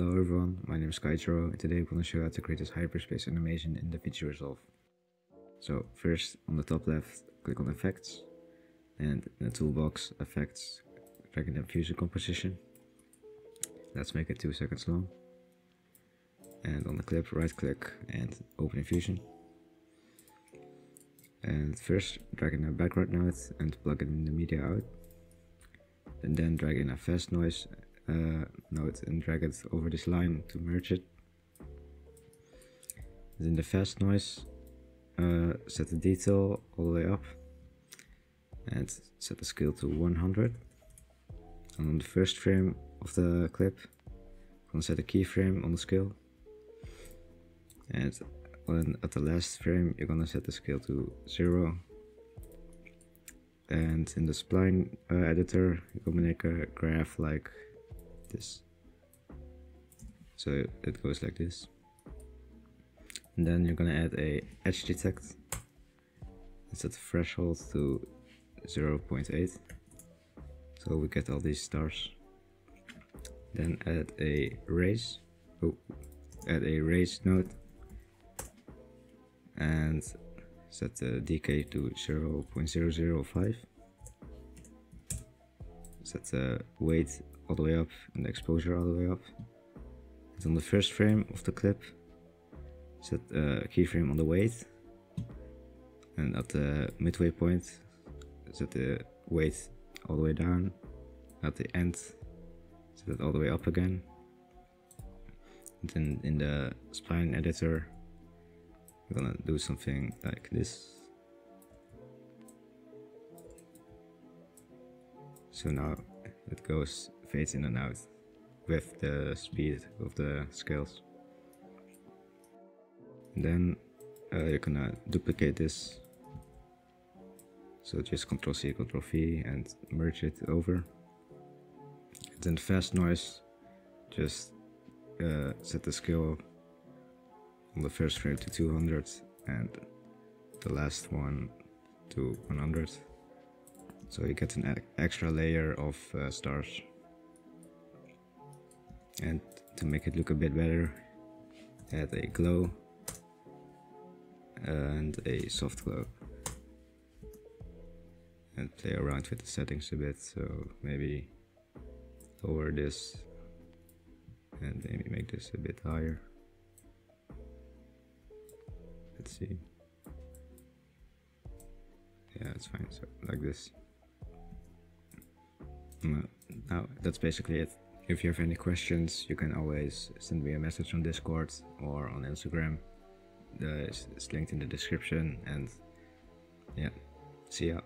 Hello everyone, my name is Kaijiro, and today I'm going to show you how to create this hyperspace animation in DaVinci Resolve. So first, on the top left, click on Effects, and in the toolbox, Effects, drag in the Fusion composition. Let's make it 2 seconds long. And on the clip, right click and open Fusion. And first, drag in a background noise and plug it in the media out. And then drag in a fast noise note and drag it over this line to merge it. Then the fast noise, set the detail all the way up and set the scale to 100. And on the first frame of the clip, I'm going to set a keyframe on the scale. And at the last frame, you're going to set the scale to 0. And in the spline editor, you can make a graph like this, so it goes like this. And then you're gonna add a edge detect and set the threshold to 0.8, so we get all these stars. Then add a raise node and set the decay to 0.005. Set the weight all the way up and the exposure all the way up. And on the first frame of the clip, set a keyframe on the weight, and at the midway point, set the weight all the way down. At the end, set it all the way up again. And then in the spline editor, we're gonna do something like this. So now it goes fades in and out with the speed of the scales. And then you're gonna duplicate this, so just Ctrl-C, Ctrl-V and merge it over. And then fast noise, just set the scale on the first frame to 200 and the last one to 100, so you get an extra layer of stars. And to make it look a bit better, add a glow and a soft glow, and play around with the settings a bit. So maybe lower this and maybe make this a bit higher. Let's see. Yeah, it's fine. So like this. Now that's basically it. If you have any questions, you can always send me a message on Discord or on Instagram. It's linked in the description. And yeah, see ya.